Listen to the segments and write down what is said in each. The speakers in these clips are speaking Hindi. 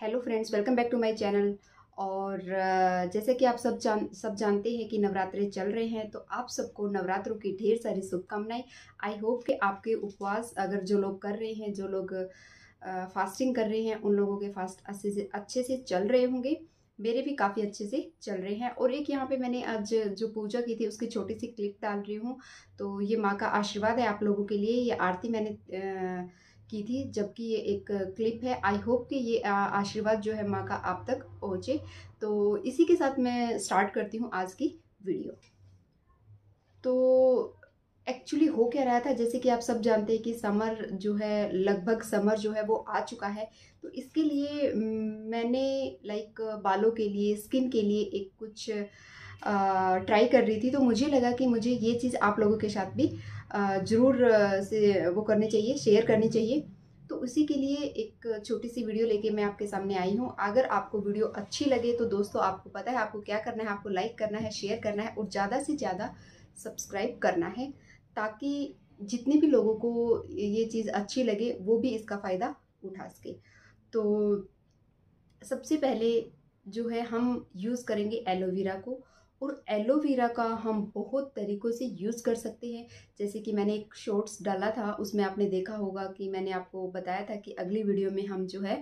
Hello friends, welcome back to my channel. और जैसे कि आप सब जानते हैं कि नवरात्रे चल रहे हैं, तो आप सबको नवरात्रों की ढेर सारी शुभकामनाएं। आई होप कि आपके उपवास अगर जो लोग कर रहे हैं, जो लोग फास्टिंग कर रहे हैं, उन लोगों के फास्ट अच्छे से चल रहे होंगे। मेरे भी काफ़ी अच्छे से चल रहे हैं। और एक यहाँ पे मैंने आज जो पूजा की थी उसकी छोटी सी क्लिप डाल रही हूँ। तो ये माँ का आशीर्वाद है आप लोगों के लिए। ये आरती मैंने की थी, जबकि ये एक क्लिप है। आई होप कि ये आशीर्वाद जो है माँ का आप तक पहुँचे। तो इसी के साथ मैं स्टार्ट करती हूँ आज की वीडियो। तो एक्चुअली हो क्या रहा था, जैसे कि आप सब जानते हैं कि समर जो है, लगभग समर जो है वो आ चुका है। तो इसके लिए मैंने लाइक बालों के लिए, स्किन के लिए एक कुछ ट्राई कर रही थी। तो मुझे लगा कि मुझे ये चीज़ आप लोगों के साथ भी ज़रूर से वो करनी चाहिए, शेयर करनी चाहिए। तो उसी के लिए एक छोटी सी वीडियो लेके मैं आपके सामने आई हूँ। अगर आपको वीडियो अच्छी लगे तो दोस्तों, आपको पता है आपको क्या करना है। आपको लाइक करना है, शेयर करना है और ज़्यादा से ज़्यादा सब्सक्राइब करना है, ताकि जितने भी लोगों को ये चीज़ अच्छी लगे वो भी इसका फ़ायदा उठा सके। तो सबसे पहले जो है हम यूज़ करेंगे एलोवेरा को। और एलोवेरा का हम बहुत तरीक़ों से यूज़ कर सकते हैं। जैसे कि मैंने एक शॉर्ट्स डाला था, उसमें आपने देखा होगा कि मैंने आपको बताया था कि अगली वीडियो में हम जो है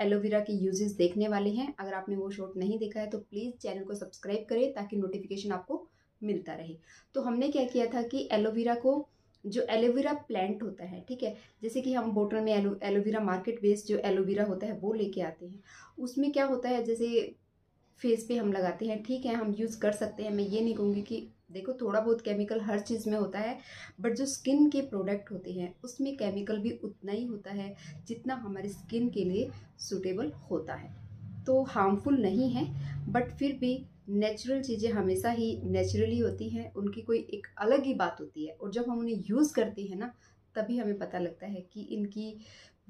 एलोवेरा के यूजेस देखने वाले हैं। अगर आपने वो शॉर्ट नहीं देखा है तो प्लीज़ चैनल को सब्सक्राइब करें, ताकि नोटिफिकेशन आपको मिलता रहे। तो हमने क्या किया था कि एलोवेरा को, जो एलोवेरा प्लांट होता है, ठीक है, जैसे कि हम बोटल में एलोवेरा मार्केट बेस्ड जो एलोवेरा होता है वो लेके आते हैं। उसमें क्या होता है, जैसे फेस पे हम लगाते हैं, ठीक है, हम यूज़ कर सकते हैं। मैं ये नहीं कहूँगी कि देखो, थोड़ा बहुत केमिकल हर चीज़ में होता है, बट जो स्किन के प्रोडक्ट होते हैं उसमें केमिकल भी उतना ही होता है जितना हमारी स्किन के लिए सूटेबल होता है। तो हार्मफुल नहीं है, बट फिर भी नेचुरल चीज़ें हमेशा ही नेचुरली होती हैं, उनकी कोई एक अलग ही बात होती है। और जब हम उन्हें यूज़ करते हैं ना, तभी हमें पता लगता है कि इनकी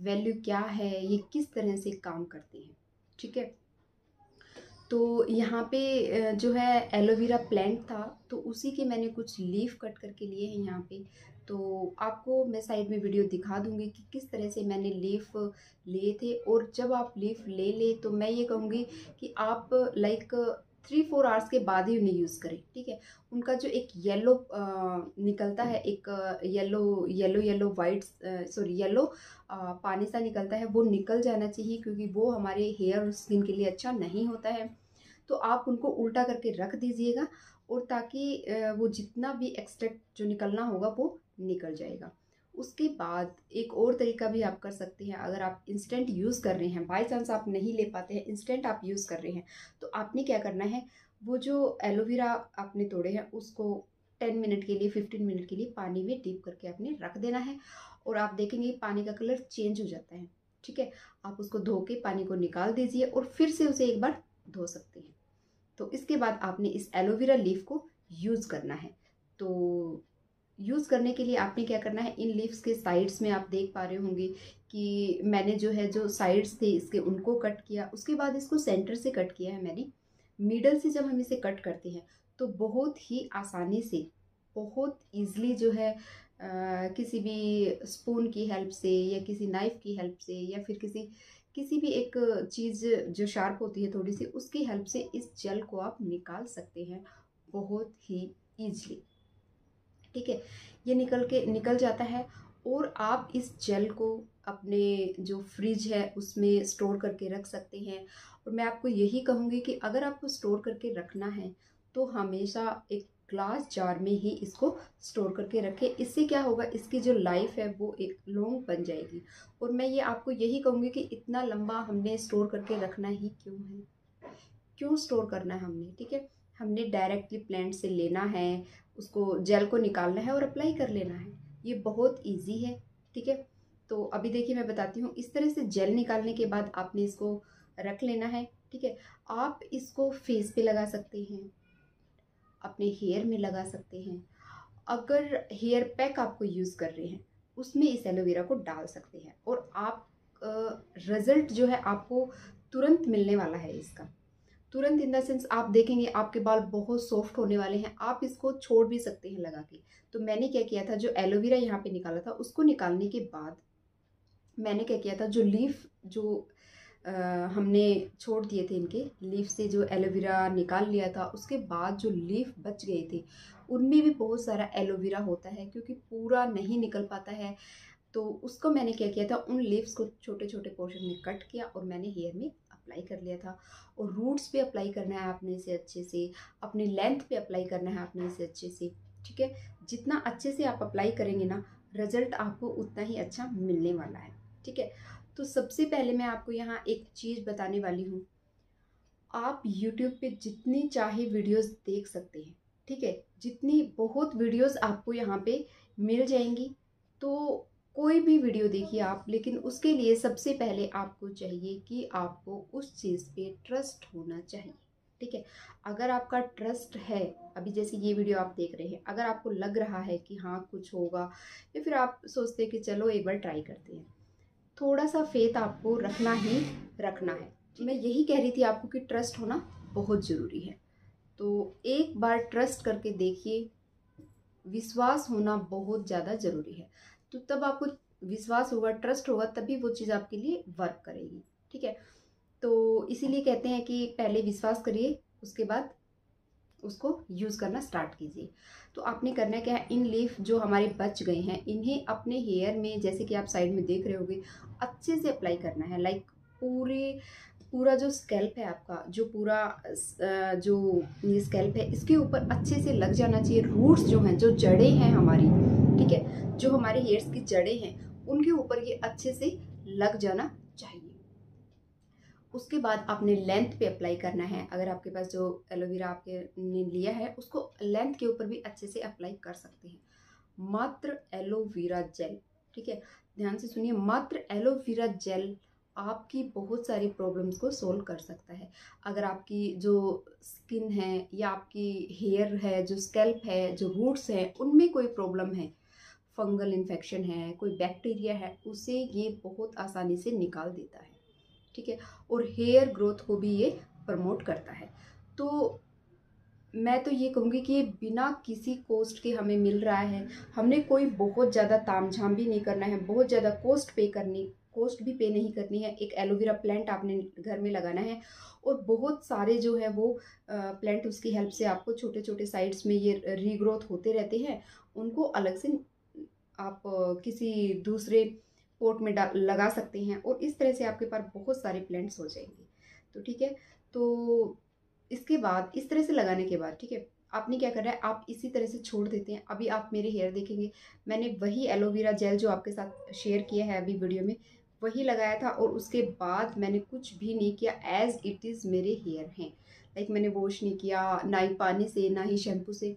वैल्यू क्या है, ये किस तरह से काम करते हैं, ठीक है। तो यहाँ पे जो है एलोवेरा प्लांट था, तो उसी के मैंने कुछ लीफ कट करके लिए हैं यहाँ पे। तो आपको मैं साइड में वीडियो दिखा दूँगी कि किस तरह से मैंने लीफ लिए थे। और जब आप लीफ ले लें तो मैं ये कहूँगी कि आप लाइक 3-4 आवर्स के बाद ही उन्हें यूज़ करें, ठीक है। उनका जो एक येलो निकलता है, एक येलो वाइट येलो पानी सा निकलता है, वो निकल जाना चाहिए, क्योंकि वो हमारे हेयर और स्किन के लिए अच्छा नहीं होता है। तो आप उनको उल्टा करके रख दीजिएगा, और ताकि वो जितना भी एक्सट्रैक्ट जो निकलना होगा वो निकल जाएगा। उसके बाद एक और तरीका भी आप कर सकते हैं। अगर आप इंस्टेंट यूज़ कर रहे हैं, बाय चांस आप नहीं ले पाते हैं, इंस्टेंट आप यूज़ कर रहे हैं, तो आपने क्या करना है, वो जो एलोवेरा आपने तोड़े हैं उसको 10 मिनट के लिए, 15 मिनट के लिए पानी में डीप करके आपने रख देना है। और आप देखेंगे पानी का कलर चेंज हो जाता है, ठीक है। आप उसको धो के पानी को निकाल दीजिए और फिर से उसे एक बार धो सकते हैं। तो इसके बाद आपने इस एलोवेरा लीफ को यूज़ करना है। तो यूज़ करने के लिए आपने क्या करना है, इन लीव्स के साइड्स में आप देख पा रहे होंगे कि मैंने जो है जो साइड्स थे इसके उनको कट किया। उसके बाद इसको सेंटर से कट किया है मैंने। मिडल से जब हम इसे कट करते हैं तो बहुत ही आसानी से, बहुत ईजिली जो है किसी भी स्पून की हेल्प से, या किसी नाइफ़ की हेल्प से, या फिर किसी भी एक चीज़ जो शार्प होती है थोड़ी सी, उसकी हेल्प से इस जेल को आप निकाल सकते हैं बहुत ही ईजिली, ठीक है। ये निकल जाता है। और आप इस जेल को अपने जो फ्रिज है उसमें स्टोर करके रख सकते हैं। और मैं आपको यही कहूँगी कि अगर आपको स्टोर करके रखना है तो हमेशा एक ग्लास जार में ही इसको स्टोर करके रखें। इससे क्या होगा, इसकी जो लाइफ है वो एक लॉन्ग बन जाएगी। और मैं ये आपको यही कहूँगी कि इतना लंबा हमने स्टोर करके रखना ही क्यों है, क्यों स्टोर करना है हमने, ठीक है। हमने डायरेक्टली प्लांट से लेना है, उसको जेल को निकालना है और अप्लाई कर लेना है। ये बहुत इजी है, ठीक है। तो अभी देखिए मैं बताती हूँ। इस तरह से जेल निकालने के बाद आपने इसको रख लेना है, ठीक है। आप इसको फेस पे लगा सकते हैं, अपने हेयर में लगा सकते हैं। अगर हेयर पैक आपको यूज़ कर रहे हैं उसमें इस एलोवेरा को डाल सकते हैं। और आप रिज़ल्ट जो है आपको तुरंत मिलने वाला है इसका, तुरंत, इन द सेंस आप देखेंगे आपके बाल बहुत सॉफ्ट होने वाले हैं। आप इसको छोड़ भी सकते हैं लगा के। तो मैंने क्या किया था, जो एलोवेरा यहाँ पे निकाला था उसको निकालने के बाद मैंने क्या किया था, जो लीफ जो हमने छोड़ दिए थे इनके लीफ से, जो एलोवेरा निकाल लिया था उसके बाद जो लीफ बच गए थे उनमें भी बहुत सारा एलोवेरा होता है, क्योंकि पूरा नहीं निकल पाता है। तो उसको मैंने क्या किया था, उन लीव्स को छोटे छोटे पोर्शन में कट किया और मैंने हेयर में अप्लाई कर लिया था। और रूट्स पे अप्लाई करना है आपने इसे अच्छे से, अपने लेंथ पे अप्लाई करना है आपने इसे अच्छे से, ठीक है। जितना अच्छे से आप अप्लाई करेंगे ना, रिजल्ट आपको उतना ही अच्छा मिलने वाला है, ठीक है। तो सबसे पहले मैं आपको यहाँ एक चीज़ बताने वाली हूँ, आप यूट्यूब पे जितनी चाहे वीडियोस देख सकते हैं, ठीक है। जितनी बहुत वीडियोस आपको यहाँ पे मिल जाएंगी, तो कोई भी वीडियो देखिए आप, लेकिन उसके लिए सबसे पहले आपको चाहिए कि आपको उस चीज़ पे ट्रस्ट होना चाहिए, ठीक है। अगर आपका ट्रस्ट है, अभी जैसे ये वीडियो आप देख रहे हैं, अगर आपको लग रहा है कि हाँ कुछ होगा, या फिर आप सोचते हैं कि चलो एक बार ट्राई करते हैं, थोड़ा सा फेथ आपको रखना ही रखना है। मैं यही कह रही थी आपको कि ट्रस्ट होना बहुत ज़रूरी है। तो एक बार ट्रस्ट करके देखिए, विश्वास होना बहुत ज़्यादा ज़रूरी है। तो तब आपको विश्वास होगा, ट्रस्ट होगा, तभी वो चीज़ आपके लिए वर्क करेगी, ठीक है। तो इसीलिए कहते हैं कि पहले विश्वास करिए, उसके बाद उसको यूज़ करना स्टार्ट कीजिए। तो आपने करना क्या है, इन लीफ जो हमारे बच गए हैं इन्हें अपने हेयर में, जैसे कि आप साइड में देख रहे होंगे, अच्छे से अप्लाई करना है। लाइक पूरा जो स्कैल्प है आपका, जो पूरा जो ये स्कैल्प है इसके ऊपर अच्छे से लग जाना चाहिए। रूट्स जो हैं, जो जड़ें हैं हमारी, ठीक है, जो हमारे हेयर्स की जड़ें हैं उनके ऊपर ये अच्छे से लग जाना चाहिए। उसके बाद आपने लेंथ पे अप्लाई करना है। अगर आपके पास जो एलोवेरा आपके ने लिया है उसको लेंथ के ऊपर भी अच्छे से अप्लाई कर सकते हैं। मात्र एलोवेरा जेल, ठीक है, ध्यान से सुनिए, मात्र एलोवेरा जेल आपकी बहुत सारी प्रॉब्लम्स को सोल्व कर सकता है। अगर आपकी जो स्किन है या आपकी हेयर है, जो स्कैल्प है, जो रूट्स हैं, उनमें कोई प्रॉब्लम है, फंगल इन्फेक्शन है, कोई बैक्टीरिया है, उसे ये बहुत आसानी से निकाल देता है, ठीक है। और हेयर ग्रोथ को भी ये प्रमोट करता है। तो मैं तो ये कहूँगी कि ये बिना किसी कॉस्ट के हमें मिल रहा है। हमने कोई बहुत ज़्यादा तामझाम भी नहीं करना है, बहुत ज़्यादा कॉस्ट भी पे नहीं करनी है। एक एलोवेरा प्लांट आपने घर में लगाना है और बहुत सारे जो है वो प्लांट उसकी हेल्प से आपको छोटे छोटे साइड्स में ये रीग्रोथ होते रहते हैं। उनको अलग से आप किसी दूसरे पोट में लगा सकते हैं और इस तरह से आपके पास बहुत सारे प्लांट्स हो जाएंगे। तो ठीक है, तो इसके बाद इस तरह से लगाने के बाद, ठीक है, आपने क्या करना है, आप इसी तरह से छोड़ देते हैं। अभी आप मेरे हेयर देखेंगे, मैंने वही एलोवेरा जेल जो आपके साथ शेयर किया है अभी वीडियो में, वही लगाया था और उसके बाद मैंने कुछ भी नहीं किया। एज़ इट इज़ मेरे हेयर हैं, लाइक मैंने वॉश नहीं किया, ना ही पानी से, ना ही शैम्पू से।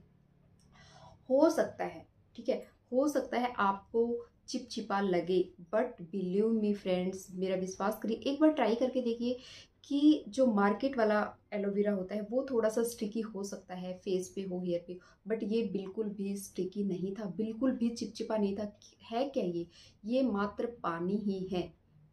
हो सकता है, ठीक है, हो सकता है आपको चिपचिपा लगे, बट बिलीव मी फ्रेंड्स, मेरा विश्वास करिए, एक बार ट्राई करके देखिए कि जो मार्केट वाला एलोवेरा होता है वो थोड़ा सा स्टिकी हो सकता है, फेस पे हो, हेयर पे, बट ये बिल्कुल भी स्टिकी नहीं था, बिल्कुल भी चिपचिपा नहीं था। है क्या ये मात्र पानी ही है,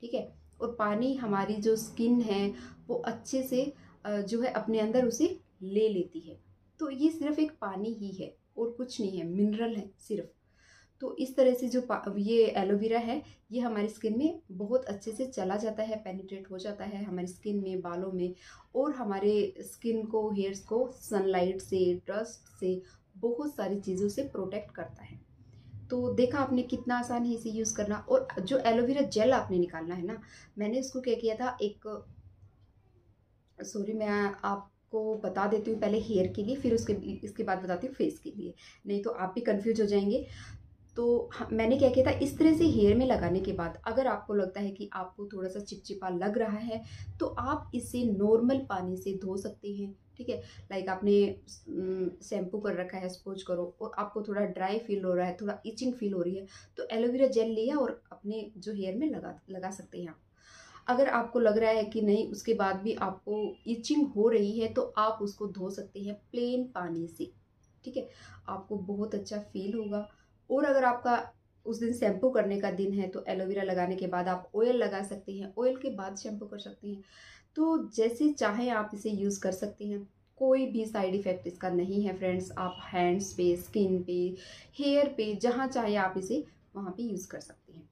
ठीक है। और पानी हमारी जो स्किन है वो अच्छे से जो है अपने अंदर उसे ले लेती है। तो ये सिर्फ एक पानी ही है और कुछ नहीं है, मिनरल है सिर्फ। तो इस तरह से जो ये एलोवेरा है ये हमारी स्किन में बहुत अच्छे से चला जाता है, पेनिट्रेट हो जाता है हमारी स्किन में, बालों में, और हमारे स्किन को, हेयर्स को सनलाइट से, डस्ट से, बहुत सारी चीज़ों से प्रोटेक्ट करता है। तो देखा आपने कितना आसान है इसे यूज़ करना। और जो एलोवेरा जेल आपने निकालना है ना, मैंने इसको क्या किया था, मैं आपको बता देती हूँ पहले हेयर के लिए, फिर इसके बाद बताती हूँ फेस के लिए, नहीं तो आप भी कन्फ्यूज हो जाएंगे। तो मैंने क्या किया था, इस तरह से हेयर में लगाने के बाद अगर आपको लगता है कि आपको थोड़ा सा चिपचिपा लग रहा है तो आप इसे नॉर्मल पानी से धो सकते हैं, ठीक है। लाइक आपने शैम्पू कर रखा है, सपोज करो, और आपको थोड़ा ड्राई फील हो रहा है, थोड़ा इचिंग फील हो रही है, तो एलोवेरा जेल लिया और अपने जो हेयर में लगा सकते हैं आप। अगर आपको लग रहा है कि नहीं, उसके बाद भी आपको इचिंग हो रही है तो आप उसको धो सकते हैं प्लेन पानी से, ठीक है, आपको बहुत अच्छा फील होगा। और अगर आपका उस दिन शैम्पू करने का दिन है तो एलोवेरा लगाने के बाद आप ऑयल लगा सकते हैं, ऑयल के बाद शैम्पू कर सकते हैं। तो जैसे चाहे आप इसे यूज़ कर सकते हैं, कोई भी साइड इफ़ेक्ट इसका नहीं है फ्रेंड्स। आप हैंड्स पे, स्किन पे, हेयर पे, जहाँ चाहे आप इसे वहाँ पे यूज़ कर सकते हैं।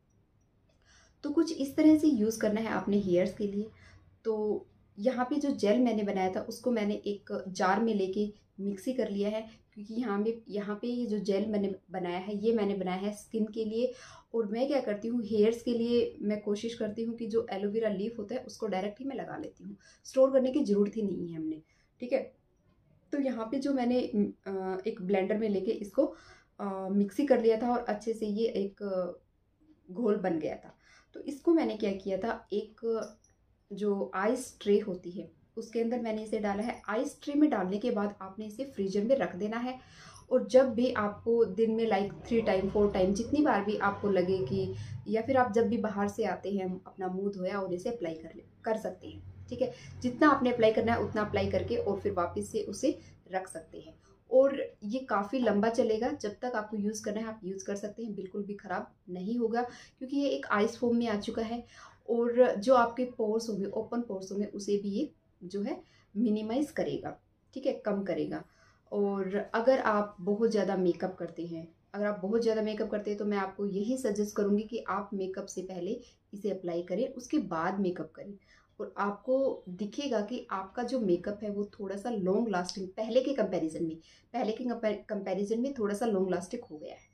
तो कुछ इस तरह से यूज़ करना है आपने हेयर्स के लिए। तो यहाँ पे जो जेल मैंने बनाया था उसको मैंने एक जार में लेके मिक्सी कर लिया है, क्योंकि यहाँ पे ये जो जेल मैंने बनाया है ये मैंने बनाया है स्किन के लिए। और मैं क्या करती हूँ हेयर्स के लिए मैं कोशिश करती हूँ कि जो एलोवेरा लीफ होता है उसको डायरेक्ट ही मैं लगा लेती हूँ, स्टोर करने की ज़रूरत ही नहीं है हमने, ठीक है। तो यहाँ पे जो मैंने एक ब्लेंडर में लेके इसको मिक्सी कर लिया था और अच्छे से ये एक घोल बन गया था। तो इसको मैंने क्या किया था, एक जो आइस ट्रे होती है उसके अंदर मैंने इसे डाला है। आइस ट्रे में डालने के बाद आपने इसे फ्रीजर में रख देना है। और जब भी आपको दिन में लाइक 3 टाइम 4 टाइम जितनी बार भी आपको लगे कि, या फिर आप जब भी बाहर से आते हैं अपना मुंह धोया और इसे अप्लाई कर सकते हैं, ठीक है। जितना आपने अप्लाई करना है उतना अप्लाई करके और फिर वापस से उसे रख सकते हैं। और ये काफ़ी लंबा चलेगा, जब तक आपको यूज़ करना है आप यूज़ कर सकते हैं, बिल्कुल भी ख़राब नहीं होगा क्योंकि ये एक आइस फॉर्म में आ चुका है। और जो आपके पोर्स होंगे, ओपन पोर्स होंगे, उसे भी ये जो है मिनिमाइज़ करेगा, ठीक है, कम करेगा। और अगर आप बहुत ज़्यादा मेकअप करते हैं, तो मैं आपको यही सजेस्ट करूँगी कि आप मेकअप से पहले इसे अप्लाई करें, उसके बाद मेकअप करें। और आपको दिखेगा कि आपका जो मेकअप है वो थोड़ा सा लॉन्ग लास्टिंग, पहले के कंपैरिजन में थोड़ा सा लॉन्ग लास्टिंग हो गया है,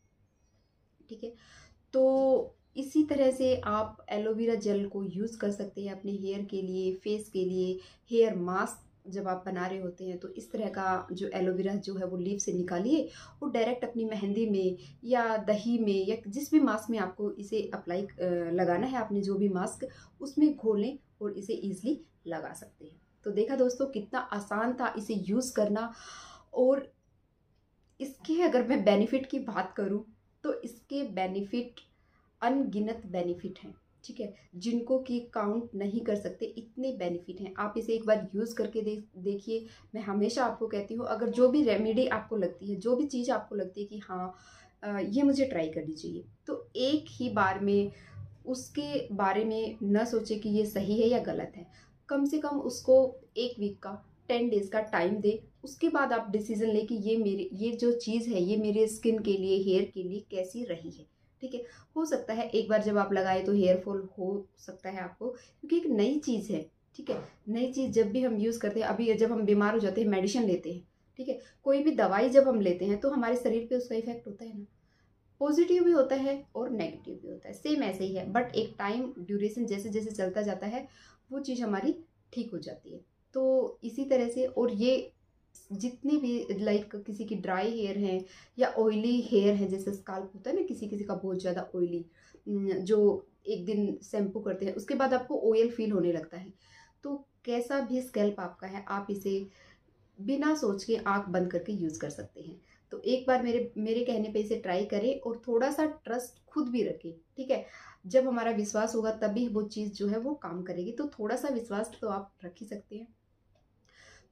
ठीक है। तो इसी तरह से आप एलोवेरा जेल को यूज़ कर सकते हैं अपने हेयर के लिए, फेस के लिए। हेयर मास्क जब आप बना रहे होते हैं तो इस तरह का जो एलोवेरा जो है वो लीफ से निकालिए और डायरेक्ट अपनी मेहंदी में या दही में या जिस भी मास्क में आपको इसे अप्लाई लगाना है, आपने जो भी मास्क उसमें घोलें और इसे ईजिली लगा सकते हैं। तो देखा दोस्तों कितना आसान था इसे यूज़ करना। और इसके अगर मैं बेनिफिट की बात करूँ तो इसके बेनिफिट अनगिनत बेनिफिट हैं, ठीक है, जिनको कि काउंट नहीं कर सकते, इतने बेनिफिट हैं। आप इसे एक बार यूज़ करके देखिए। मैं हमेशा आपको कहती हूँ अगर जो भी रेमेडी आपको लगती है, जो भी चीज़ आपको लगती है कि हाँ ये मुझे ट्राई करनी चाहिए, तो एक ही बार में उसके बारे में न सोचे कि ये सही है या गलत है, कम से कम उसको 1 वीक का 10 डेज़ का टाइम दें। उसके बाद आप डिसीज़न लें कि ये जो चीज़ है ये मेरे स्किन के लिए, हेयर के लिए कैसी रही है, ठीक है। हो सकता है एक बार जब आप लगाए तो हेयर फॉल हो सकता है आपको, क्योंकि एक नई चीज़ है, ठीक है। नई चीज़ जब भी हम यूज़ करते हैं, अभी जब हम बीमार हो जाते हैं मेडिसिन लेते हैं, ठीक है, कोई भी दवाई जब हम लेते हैं तो हमारे शरीर पे उसका इफेक्ट होता है ना, पॉजिटिव भी होता है और नेगेटिव भी होता है, सेम ऐसे ही है। बट एक टाइम ड्यूरेशन जैसे जैसे चलता जाता है वो चीज़ हमारी ठीक हो जाती है। तो इसी तरह से, और ये जितने भी लाइक किसी की ड्राई हेयर हैं या ऑयली हेयर है, जैसे स्काल्प होता है ना किसी का बहुत ज़्यादा ऑयली, जो एक दिन शैम्पू करते हैं उसके बाद आपको ऑयल फील होने लगता है, तो कैसा भी स्कैल्प आपका है आप इसे बिना सोच के आँख बंद करके यूज़ कर सकते हैं। तो एक बार मेरे कहने पे इसे ट्राई करें और थोड़ा सा ट्रस्ट खुद भी रखें, ठीक है। जब हमारा विश्वास होगा तभी वो चीज़ जो है वो काम करेगी, तो थोड़ा सा विश्वास तो आप रख ही सकते हैं।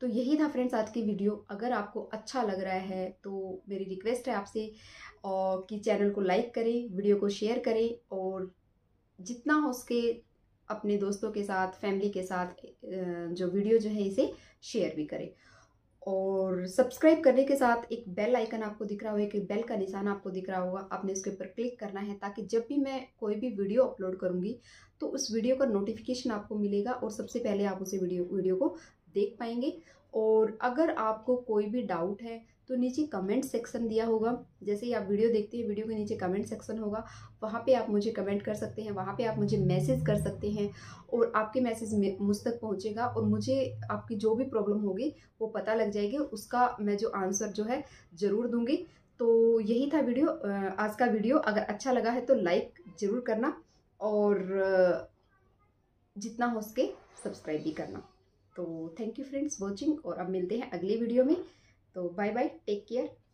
तो यही था फ्रेंड्स आज की वीडियो। अगर आपको अच्छा लग रहा है तो मेरी रिक्वेस्ट है आपसे और कि चैनल को लाइक करें, वीडियो को शेयर करें और जितना हो सके अपने दोस्तों के साथ, फैमिली के साथ जो वीडियो जो है इसे शेयर भी करें। और सब्सक्राइब करने के साथ एक बेल आइकन आपको दिख रहा होगा, एक बेल का निशान आपको दिख रहा होगा, आपने उसके ऊपर क्लिक करना है ताकि जब भी मैं कोई भी वीडियो अपलोड करूँगी तो उस वीडियो का नोटिफिकेशन आपको मिलेगा और सबसे पहले आप उसे वीडियो को देख पाएंगे। और अगर आपको कोई भी डाउट है तो नीचे कमेंट सेक्शन दिया होगा, जैसे ही आप वीडियो देखते हैं वीडियो के नीचे कमेंट सेक्शन होगा, वहाँ पे आप मुझे कमेंट कर सकते हैं, वहाँ पे आप मुझे मैसेज कर सकते हैं और आपके मैसेज में मुझ तक पहुँचेगा और मुझे आपकी जो भी प्रॉब्लम होगी वो पता लग जाएगी, उसका मैं जो आंसर जो है ज़रूर दूँगी। तो यही था वीडियो, आज का वीडियो। अगर अच्छा लगा है तो लाइक ज़रूर करना और जितना हो सके सब्सक्राइब भी करना। तो थैंक यू फ्रेंड्स वॉचिंग और अब मिलते हैं अगले वीडियो में। तो बाय बाय, टेक केयर।